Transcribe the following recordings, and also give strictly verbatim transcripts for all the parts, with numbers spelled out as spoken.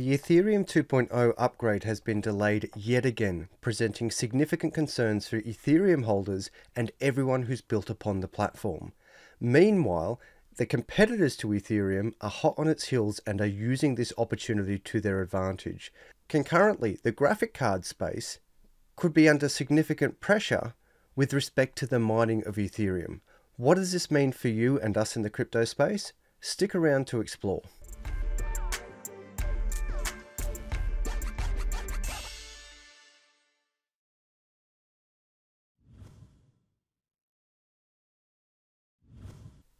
The Ethereum two point oh upgrade has been delayed yet again, presenting significant concerns for Ethereum holders and everyone who's built upon the platform. Meanwhile, the competitors to Ethereum are hot on its heels and are using this opportunity to their advantage. Concurrently, the graphic card space could be under significant pressure with respect to the mining of Ethereum. What does this mean for you and us in the crypto space? Stick around to explore.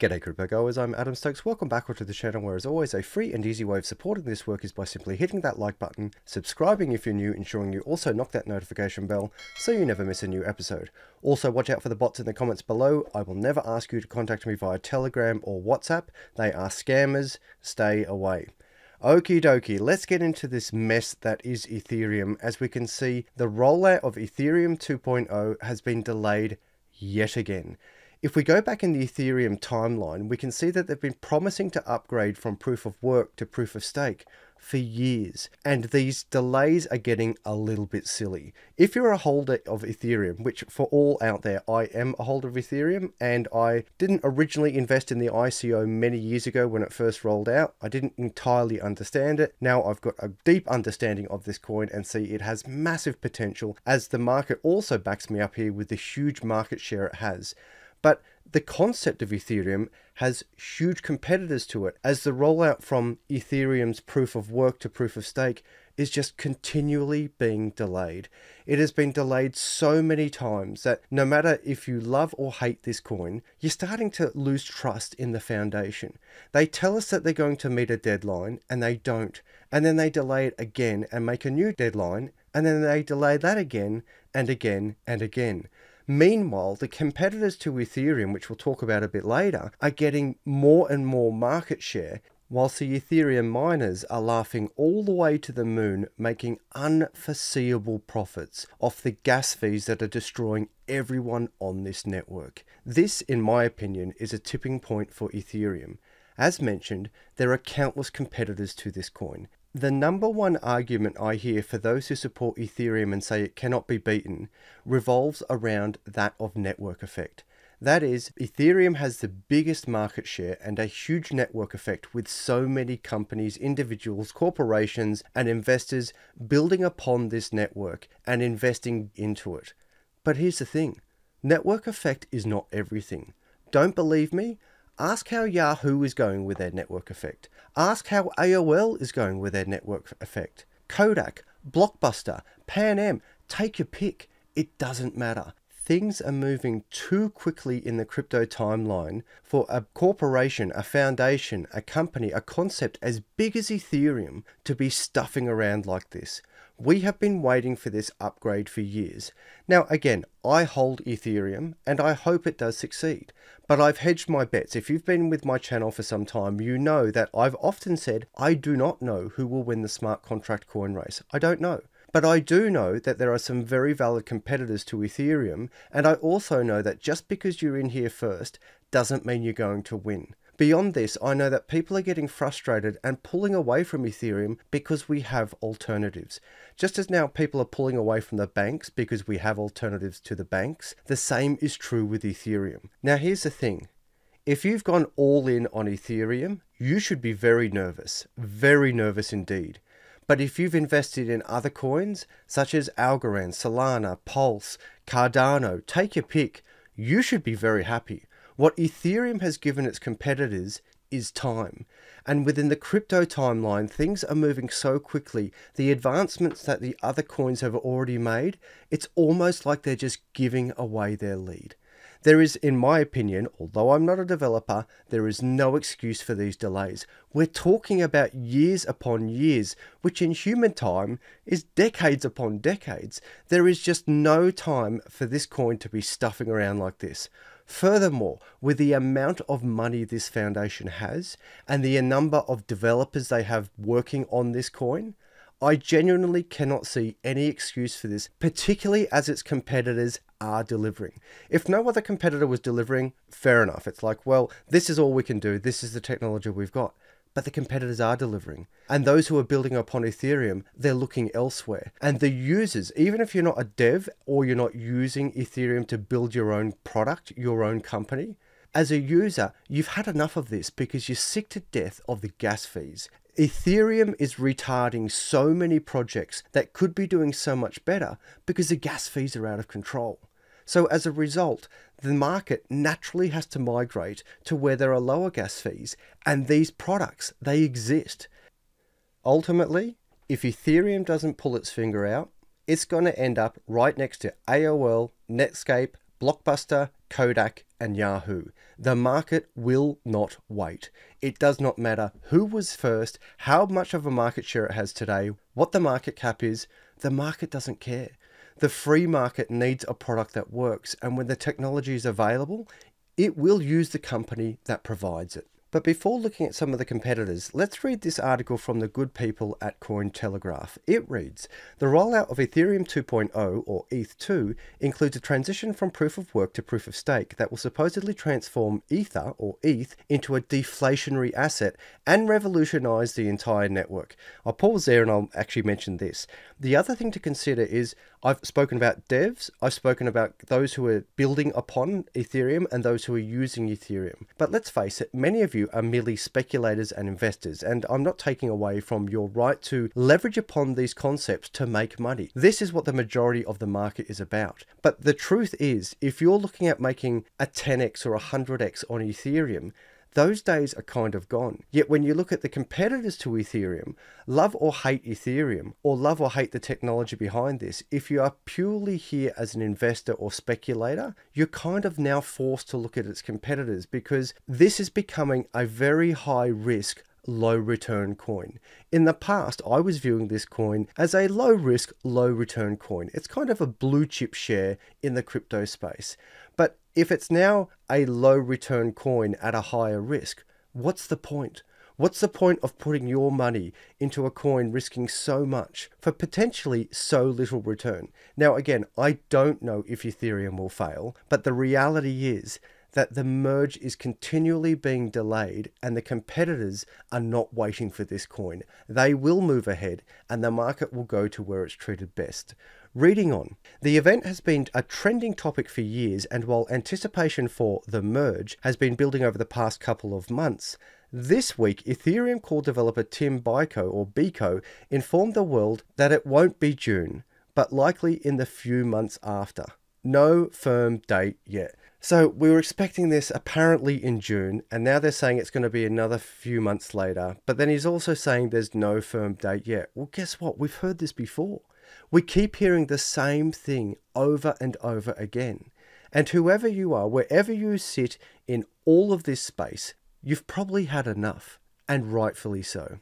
G'day Crypto Goers, I'm Adam Stokes. Welcome back to the channel where, as always, a free and easy way of supporting this work is by simply hitting that like button, subscribing if you're new, ensuring you also knock that notification bell so you never miss a new episode. Also, watch out for the bots in the comments below. I will never ask you to contact me via Telegram or WhatsApp. They are scammers. Stay away. Okie dokie, let's get into this mess that is Ethereum. As we can see, the rollout of Ethereum two point oh has been delayed yet again. If we go back in the Ethereum timeline, we can see that they've been promising to upgrade from proof of work to proof of stake for years, and these delays are getting a little bit silly. If you're a holder of Ethereum, which for all out there, I am a holder of Ethereum, and I didn't originally invest in the I C O many years ago when it first rolled out. I didn't entirely understand it. Now I've got a deep understanding of this coin and see it has massive potential, as the market also backs me up here with the huge market share it has. But the concept of Ethereum has huge competitors to it, as the rollout from Ethereum's proof of work to proof of stake is just continually being delayed. It has been delayed so many times that no matter if you love or hate this coin, you're starting to lose trust in the foundation. They tell us that they're going to meet a deadline and they don't. And then they delay it again and make a new deadline. And then they delay that again and again and again. Meanwhile, the competitors to Ethereum, which we'll talk about a bit later, are getting more and more market share, whilst the Ethereum miners are laughing all the way to the moon, making unforeseeable profits off the gas fees that are destroying everyone on this network. This, in my opinion, is a tipping point for Ethereum. As mentioned, there are countless competitors to this coin. The number one argument I hear for those who support Ethereum and say it cannot be beaten revolves around that of network effect. That is, Ethereum has the biggest market share and a huge network effect, with so many companies, individuals, corporations, and investors building upon this network and investing into it. But here's the thing, network effect is not everything. Don't believe me? Ask how Yahoo is going with their network effect. Ask how A O L is going with their network effect. Kodak, Blockbuster, Pan Am, take your pick. It doesn't matter. Things are moving too quickly in the crypto timeline for a corporation, a foundation, a company, a concept as big as Ethereum to be stuffing around like this. We have been waiting for this upgrade for years. Now, again, I hold Ethereum and I hope it does succeed, but I've hedged my bets. If you've been with my channel for some time, you know that I've often said, I do not know who will win the smart contract coin race. I don't know. But I do know that there are some very valid competitors to Ethereum. And I also know that just because you're in here first doesn't mean you're going to win. Beyond this, I know that people are getting frustrated and pulling away from Ethereum because we have alternatives. Just as now people are pulling away from the banks because we have alternatives to the banks, the same is true with Ethereum. Now, here's the thing. If you've gone all in on Ethereum, you should be very nervous, very nervous indeed. But if you've invested in other coins, such as Algorand, Solana, Pulse, Cardano, take your pick, you should be very happy. What Ethereum has given its competitors is time. And within the crypto timeline, things are moving so quickly. The advancements that the other coins have already made, it's almost like they're just giving away their lead. There is, in my opinion, although I'm not a developer, there is no excuse for these delays. We're talking about years upon years, which in human time is decades upon decades. There is just no time for this coin to be stuffing around like this. Furthermore, with the amount of money this foundation has and the number of developers they have working on this coin, I genuinely cannot see any excuse for this, particularly as its competitors are delivering. If no other competitor was delivering, fair enough. It's like, well, this is all we can do. This is the technology we've got. but the competitors are delivering. And those who are building upon Ethereum, they're looking elsewhere. And the users, even if you're not a dev or you're not using Ethereum to build your own product, your own company, as a user, you've had enough of this because you're sick to death of the gas fees. Ethereum is retarding so many projects that could be doing so much better because the gas fees are out of control. So as a result, the market naturally has to migrate to where there are lower gas fees, and these products, they exist. Ultimately, if Ethereum doesn't pull its finger out, it's going to end up right next to A O L, Netscape, Blockbuster, Kodak, and Yahoo. The market will not wait. It does not matter who was first, how much of a market share it has today, what the market cap is, the market doesn't care. The free market needs a product that works, and when the technology is available, it will use the company that provides it. But before looking at some of the competitors, let's read this article from the good people at Cointelegraph. It reads, "The rollout of Ethereum two point oh, or E T H two, includes a transition from proof-of-work to proof-of-stake that will supposedly transform Ether, or E T H, into a deflationary asset and revolutionize the entire network." I'll pause there and I'll actually mention this. The other thing to consider is, I've spoken about devs, I've spoken about those who are building upon Ethereum and those who are using Ethereum. But let's face it, many of you are merely speculators and investors, and I'm not taking away from your right to leverage upon these concepts to make money. This is what the majority of the market is about. But the truth is, if you're looking at making a ten X or a one hundred X on Ethereum, those days are kind of gone. Yet when you look at the competitors to Ethereum, love or hate Ethereum, or love or hate the technology behind this, if you are purely here as an investor or speculator, you're kind of now forced to look at its competitors, because this is becoming a very high risk, low return coin. In the past, I was viewing this coin as a low risk, low return coin. It's kind of a blue chip share in the crypto space. But if it's now a low return coin at a higher risk, what's the point? What's the point of putting your money into a coin risking so much for potentially so little return? Now, again, I don't know if Ethereum will fail, but the reality is that the merge is continually being delayed and the competitors are not waiting for this coin. They will move ahead and the market will go to where it's treated best. Reading on, the event has been a trending topic for years, and while anticipation for the merge has been building over the past couple of months, this week Ethereum core developer Tim Biko, or Biko, informed the world that it won't be June, but likely in the few months after. No firm date yet. So we were expecting this apparently in June, and now they're saying it's going to be another few months later. But then he's also saying there's no firm date yet. Well, guess what? We've heard this before. We keep hearing the same thing over and over again. And whoever you are, wherever you sit in all of this space, you've probably had enough, and rightfully so.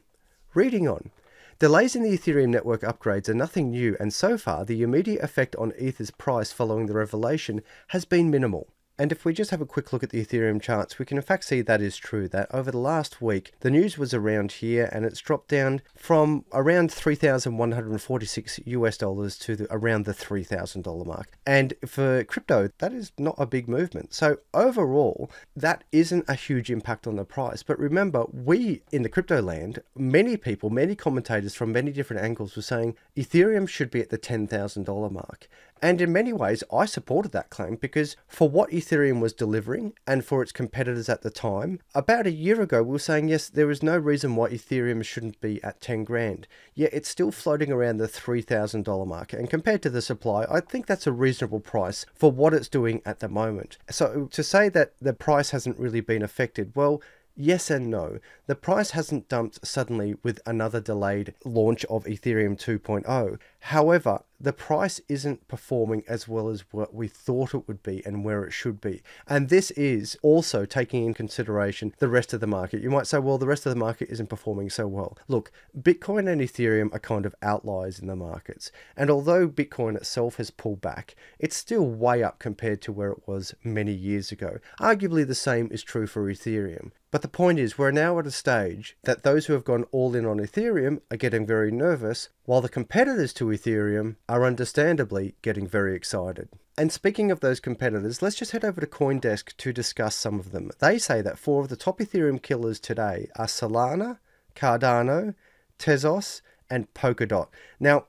Reading on. Delays in the Ethereum network upgrades are nothing new, and so far the immediate effect on Ether's price following the revelation has been minimal. And if we just have a quick look at the Ethereum charts, we can in fact see that is true, that over the last week the news was around here and it's dropped down from around three thousand one hundred forty-six US dollars to the, around the three thousand dollar mark. And for crypto, that is not a big movement. So overall, that isn't a huge impact on the price. But remember, we in the crypto land, many people, many commentators from many different angles were saying Ethereum should be at the ten thousand dollar mark. And in many ways, I supported that claim because for what Ethereum was delivering and for its competitors at the time, about a year ago, we were saying, yes, there is no reason why Ethereum shouldn't be at ten grand. Yet it's still floating around the three thousand dollar mark. And compared to the supply, I think that's a reasonable price for what it's doing at the moment. So to say that the price hasn't really been affected, well, yes and no. The price hasn't dumped suddenly with another delayed launch of Ethereum two point oh. However, the price isn't performing as well as what we thought it would be and where it should be. And this is also taking in consideration the rest of the market. You might say, well, the rest of the market isn't performing so well. Look, Bitcoin and Ethereum are kind of outliers in the markets. And although Bitcoin itself has pulled back, it's still way up compared to where it was many years ago. Arguably the same is true for Ethereum. But the point is, we're now at a stage that those who have gone all in on Ethereum are getting very nervous, while the competitors to Ethereum are understandably getting very excited. And speaking of those competitors, let's just head over to Coindesk to discuss some of them. They say that four of the top Ethereum killers today are Solana, Cardano, Tezos, and Polkadot. Now,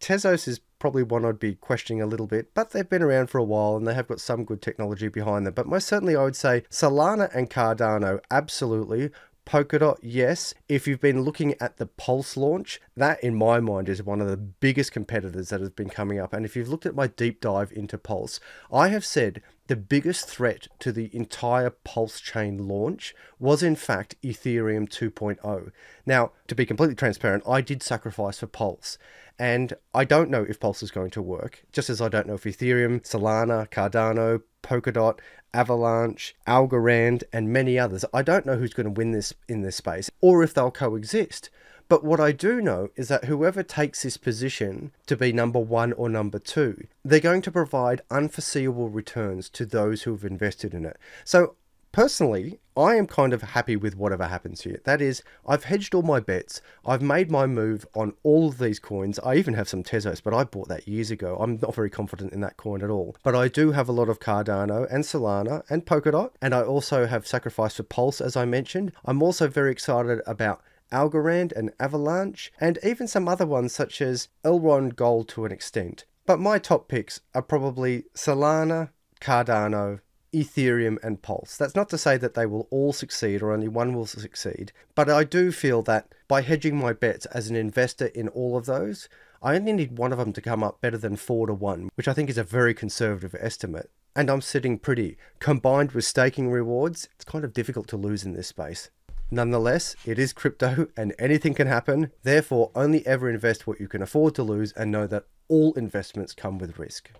Tezos is probably one I'd be questioning a little bit, but they've been around for a while and they have got some good technology behind them. But most certainly I would say Solana and Cardano, absolutely. Polkadot, yes. If you've been looking at the Pulse launch, that in my mind is one of the biggest competitors that has been coming up. And if you've looked at my deep dive into Pulse, I have said the biggest threat to the entire Pulse chain launch was in fact Ethereum two point oh. Now, to be completely transparent, I did sacrifice for Pulse. And I don't know if Pulse is going to work, just as I don't know if Ethereum, Solana, Cardano, Polkadot, Avalanche, Algorand, and many others. I don't know who's going to win this in this space or if they'll coexist. But what I do know is that whoever takes this position to be number one or number two, they're going to provide unforeseeable returns to those who have invested in it. So personally, I am kind of happy with whatever happens here. That is, I've hedged all my bets. I've made my move on all of these coins. I even have some Tezos, but I bought that years ago. I'm not very confident in that coin at all. But I do have a lot of Cardano and Solana and Polkadot. And I also have sacrificed for Pulse, as I mentioned. I'm also very excited about Algorand and Avalanche, and even some other ones such as Elrond Gold to an extent. But my top picks are probably Solana, Cardano, Ethereum, and Pulse. That's not to say that they will all succeed or only one will succeed, but I do feel that by hedging my bets as an investor in all of those, I only need one of them to come up better than four to one, which I think is a very conservative estimate. And I'm sitting pretty. Combined with staking rewards, it's kind of difficult to lose in this space. Nonetheless, it is crypto and anything can happen. Therefore, only ever invest what you can afford to lose and know that all investments come with risk.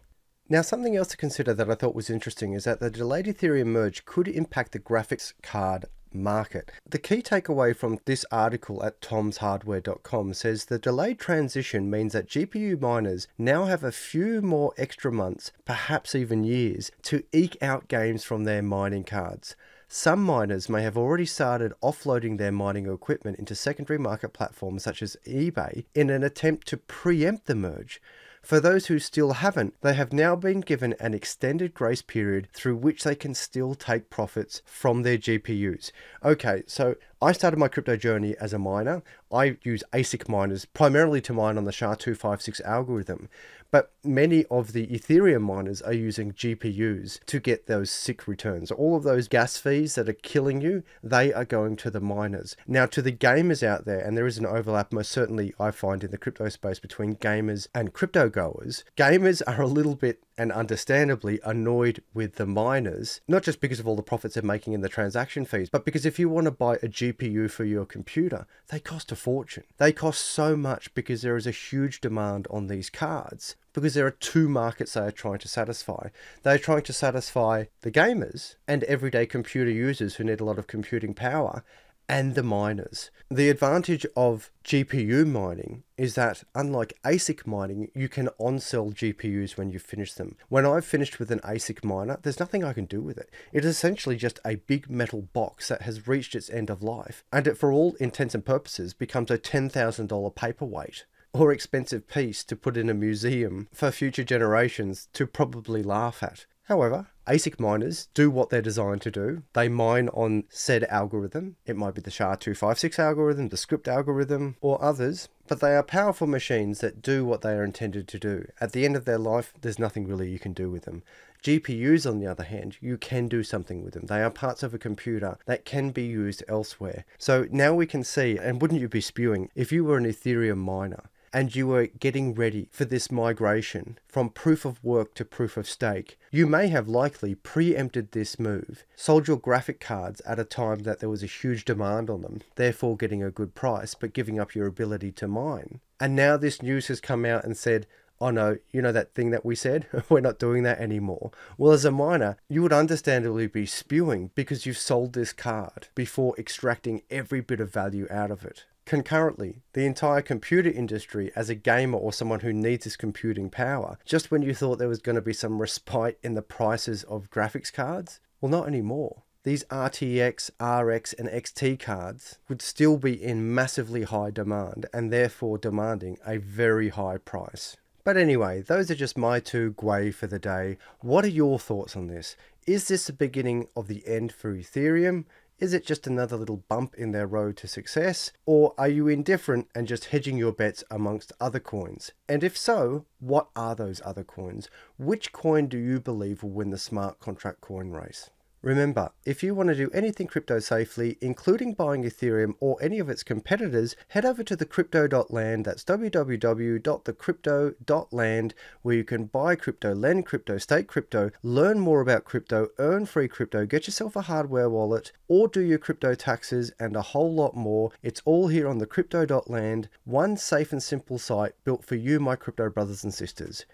Now, something else to consider that I thought was interesting is that the delayed Ethereum merge could impact the graphics card market. The key takeaway from this article at toms hardware dot com says the delayed transition means that G P U miners now have a few more extra months, perhaps even years, to eke out games from their mining cards. Some miners may have already started offloading their mining equipment into secondary market platforms such as eBay in an attempt to preempt the merge. For those who still haven't, they have now been given an extended grace period through which they can still take profits from their G P Us. Okay, so I started my crypto journey as a miner. I use A S I C miners primarily to mine on the S H A two fifty-six algorithm, but many of the Ethereum miners are using G P Us to get those sick returns. All of those gas fees that are killing you, they are going to the miners. Now, to the gamers out there, and there is an overlap most certainly I find in the crypto space between gamers and crypto goers, gamers are a little bit and understandably annoyed with the miners, not just because of all the profits they're making in the transaction fees, but because if you want to buy a G P U for your computer, they cost a fortune. They cost so much because there is a huge demand on these cards, because there are two markets they are trying to satisfy. They're trying to satisfy the gamers and everyday computer users who need a lot of computing power, and the miners. The advantage of G P U mining is that, unlike A S I C mining, you can on-sell G P Us when you finish them. When I've finished with an A S I C miner, there's nothing I can do with it. It is essentially just a big metal box that has reached its end of life, and it, for all intents and purposes, becomes a ten thousand dollar paperweight or expensive piece to put in a museum for future generations to probably laugh at. However, A S I C miners do what they're designed to do. They mine on said algorithm. It might be the S H A two fifty-six algorithm, the script algorithm, or others, but they are powerful machines that do what they are intended to do. At the end of their life, there's nothing really you can do with them. G P Us, on the other hand, you can do something with them. They are parts of a computer that can be used elsewhere. So now we can see, and wouldn't you be spewing, if you were an Ethereum miner, and you were getting ready for this migration from proof of work to proof of stake, you may have likely preempted this move, sold your graphic cards at a time that there was a huge demand on them, therefore getting a good price, but giving up your ability to mine. And now this news has come out and said, oh no, you know that thing that we said? We're not doing that anymore. Well, as a miner, you would understandably be spewing because you've sold this card before extracting every bit of value out of it. Concurrently, the entire computer industry, as a gamer or someone who needs this computing power, just when you thought there was going to be some respite in the prices of graphics cards, well, not anymore. these R T X, R X and X T cards would still be in massively high demand and therefore demanding a very high price. But anyway, those are just my two gwei for the day. What are your thoughts on this? Is this the beginning of the end for Ethereum? Is it just another little bump in their road to success? Or are you indifferent and just hedging your bets amongst other coins? And if so, what are those other coins? Which coin do you believe will win the smart contract coin race? Remember, if you want to do anything crypto safely, including buying Ethereum or any of its competitors, head over to the crypto dot land, that's w w w dot the crypto dot land, where you can buy crypto, lend crypto, stake crypto, learn more about crypto, earn free crypto, get yourself a hardware wallet, or do your crypto taxes and a whole lot more. It's all here on the crypto dot land, one safe and simple site built for you, my crypto brothers and sisters.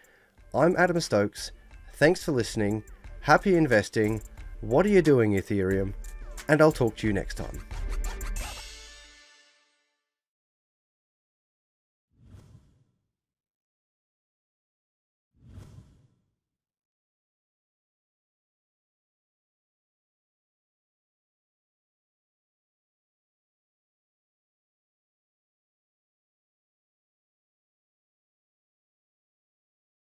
I'm Adam Stokes. Thanks for listening. Happy investing. What are you doing, Ethereum? And I'll talk to you next time.